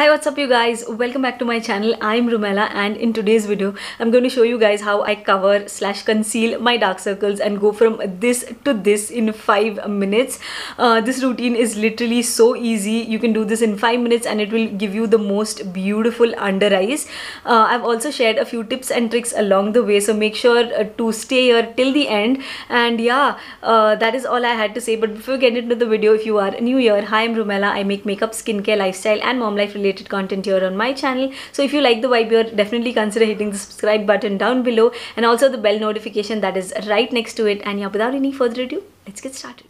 Hi, what's up you guys, welcome back to my channel. I'm Rumailah and in today's video I'm going to show you guys how I cover / conceal my dark circles and go from this to this in 5 minutes. This routine is literally so easy. You can do this in 5 minutes and it will give you the most beautiful under eyes. I've also shared a few tips and tricks along the way, so make sure to stay here till the end. And yeah, that is all I had to say, but before we get into the video, if you are new here, hi, I'm Rumailah. I make makeup, skincare, lifestyle and mom life related content here on my channel. So if you like the vibe here, definitely consider hitting the subscribe button down below and also the bell notification that is right next to it. And yeah, without any further ado, let's get started.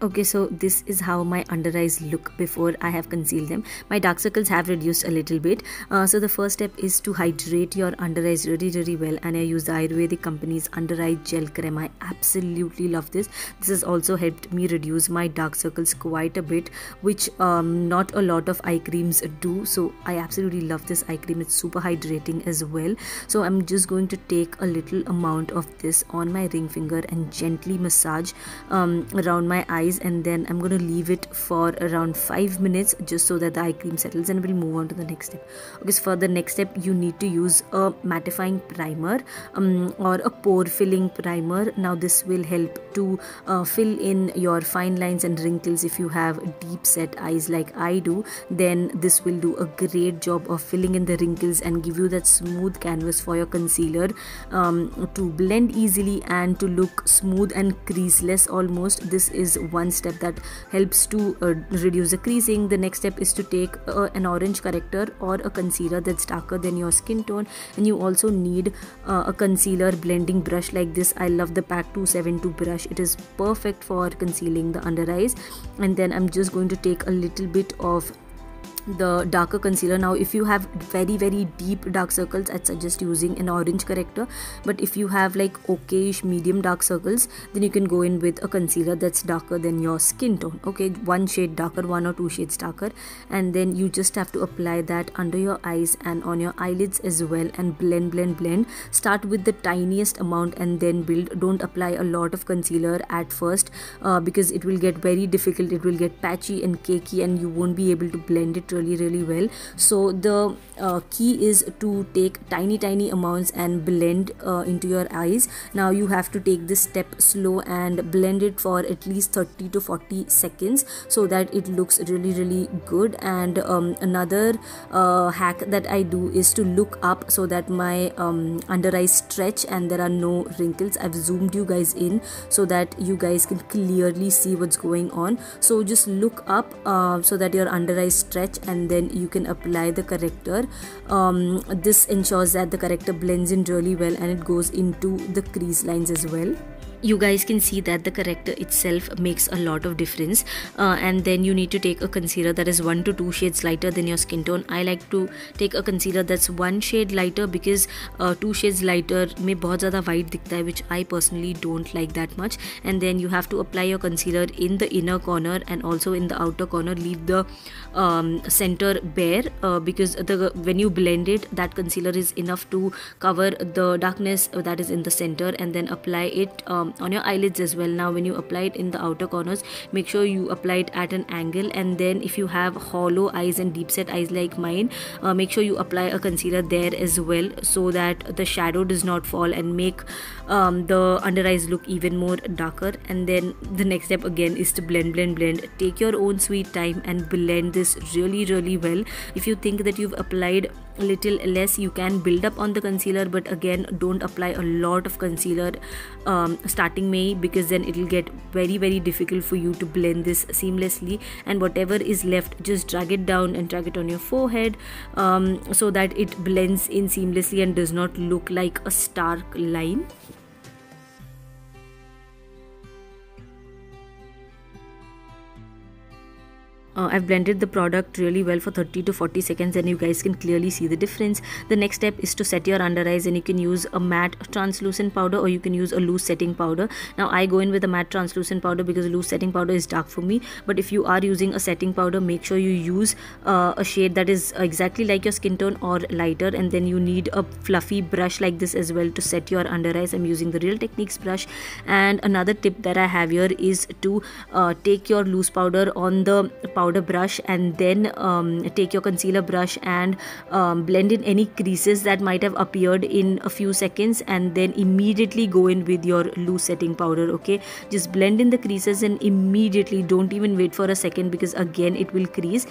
Okay, so this is how my under eyes look before I have concealed them. My dark circles have reduced a little bit. So the first step is to hydrate your under eyes really well, and I use the Ayurvedic Company's under eye gel cream. I absolutely love this. This has also helped me reduce my dark circles quite a bit, which not a lot of eye creams do. So I absolutely love this eye cream. It's super hydrating as well. So I'm just going to take a little amount of this on my ring finger and gently massage around my eyes, and then I'm going to leave it for around 5 minutes just so that the eye cream settles, and we'll move on to the next step. Okay, so for the next step you need to use a mattifying primer or a pore filling primer. Now this will help to fill in your fine lines and wrinkles. If you have deep set eyes like I do, then this will do a great job of filling in the wrinkles and give you that smooth canvas for your concealer to blend easily and to look smooth and creaseless almost. This is one step that helps to reduce the creasing. The next step is to take an orange corrector or a concealer that's darker than your skin tone, and you also need a concealer blending brush like this. I love the PAC 272 brush. It is perfect for concealing the under eyes. And then I'm just going to take a little bit of the darker concealer. Now if you have very deep dark circles, I'd suggest using an orange corrector, but if you have like okayish medium dark circles, then you can go in with a concealer that's darker than your skin tone. Okay, one shade darker, one or two shades darker, and then you just have to apply that under your eyes and on your eyelids as well, and blend. Start with the tiniest amount and then build. Don't apply a lot of concealer at first because it will get very difficult. It will get patchy and cakey and you won't be able to blend it really well. So the key is to take tiny amounts and blend into your eyes. Now you have to take this step slow and blend it for at least 30 to 40 seconds so that it looks really good. And another hack that I do is to look up so that my under eyes stretch and there are no wrinkles. I've zoomed you guys in so that you guys can clearly see what's going on. So just look up so that your under eyes stretch, and then you can apply the corrector. This ensures that the corrector blends in really well and it goes into the crease lines as well. You guys can see that the corrector itself makes a lot of difference. And then you need to take a concealer that is 1 to 2 shades lighter than your skin tone. I like to take a concealer that's 1 shade lighter because 2 shades lighter mein bahut zyada white dikhta hai, which I personally don't like that much. And then you have to apply your concealer in the inner corner and also in the outer corner. Leave the center bare because when you blend it, that concealer is enough to cover the darkness that is in the center, and then apply it on your eyelids as well. Now when you apply it in the outer corners, make sure you apply it at an angle, and then if you have hollow eyes and deep set eyes like mine, make sure you apply a concealer there as well so that the shadow does not fall and make the under eyes look even more darker. And then the next step again is to blend. Take your own sweet time and blend this really well. If you think that you've applied a little less, you can build up on the concealer, but again don't apply a lot of concealer starting May, because then it'll get very difficult for you to blend this seamlessly. And whatever is left, just drag it down and drag it on your forehead so that it blends in seamlessly and does not look like a stark line. I've blended the product really well for 30 to 40 seconds and you guys can clearly see the difference. The next step is to set your under eyes, and you can use a matte translucent powder or you can use a loose setting powder. Now I go in with a matte translucent powder because loose setting powder is dark for me, but if you are using a setting powder, make sure you use a shade that is exactly like your skin tone or lighter. And then you need a fluffy brush like this as well to set your under eyes. I'm using the Real Techniques brush. And another tip that I have here is to take your loose powder on the powder powder brush and then take your concealer brush and blend in any creases that might have appeared in a few seconds, and then immediately go in with your loose setting powder. Okay, just blend in the creases and immediately, don't even wait for a second, because again it will crease.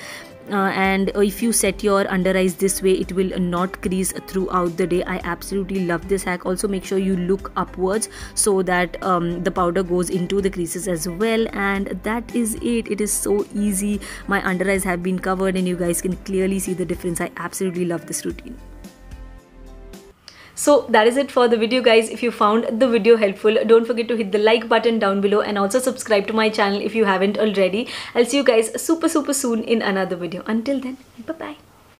And if you set your under eyes this way, it will not crease throughout the day. I absolutely love this hack. Also make sure you look upwards so that the powder goes into the creases as well. And that is it. It is so easy. My under eyes have been covered and you guys can clearly see the difference. I absolutely love this routine. So that is it for the video, guys. If you found the video helpful, don't forget to hit the like button down below and also subscribe to my channel if you haven't already. I'll see you guys super soon in another video. Until then, bye bye.